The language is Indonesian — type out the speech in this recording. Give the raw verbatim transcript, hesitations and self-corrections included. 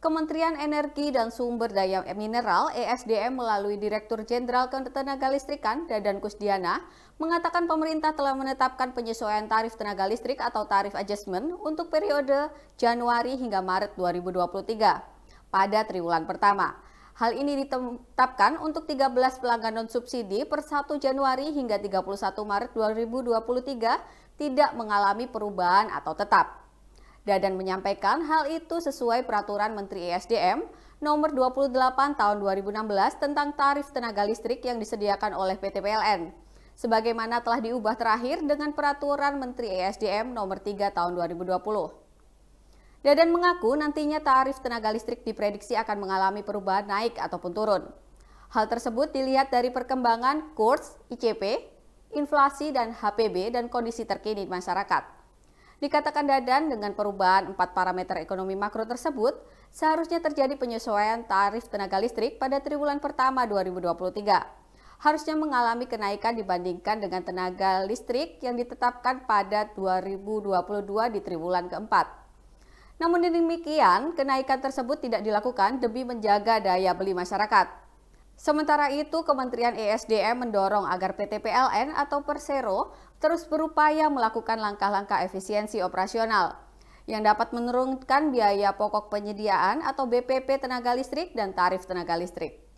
Kementerian Energi dan Sumber Daya Mineral (E S D M) melalui Direktur Jenderal Ketenagalistrikan Dadan Kusdiana mengatakan pemerintah telah menetapkan penyesuaian tarif tenaga listrik atau tarif adjustment untuk periode Januari hingga Maret dua ribu dua puluh tiga pada triwulan pertama. Hal ini ditetapkan untuk tiga belas pelanggan non-subsidi per satu Januari hingga tiga puluh satu Maret dua ribu dua puluh tiga tidak mengalami perubahan atau tetap. Dadan menyampaikan hal itu sesuai peraturan Menteri E S D M nomor dua puluh delapan tahun dua ribu enam belas tentang tarif tenaga listrik yang disediakan oleh P T P L N, sebagaimana telah diubah terakhir dengan peraturan Menteri E S D M nomor tiga tahun dua ribu dua puluh. Dadan mengaku nantinya tarif tenaga listrik diprediksi akan mengalami perubahan naik ataupun turun. Hal tersebut dilihat dari perkembangan kurs I C P, inflasi dan H P B dan kondisi terkini masyarakat. Dikatakan Dadan, dengan perubahan empat parameter ekonomi makro tersebut, seharusnya terjadi penyesuaian tarif tenaga listrik pada triwulan pertama dua ribu dua puluh tiga. Harusnya mengalami kenaikan dibandingkan dengan tenaga listrik yang ditetapkan pada dua ribu dua puluh dua di triwulan keempat. Namun demikian, kenaikan tersebut tidak dilakukan demi menjaga daya beli masyarakat. Sementara itu, Kementerian E S D M mendorong agar P T P L N atau Persero terus berupaya melakukan langkah-langkah efisiensi operasional yang dapat menurunkan biaya pokok penyediaan atau B P P tenaga listrik dan tarif tenaga listrik.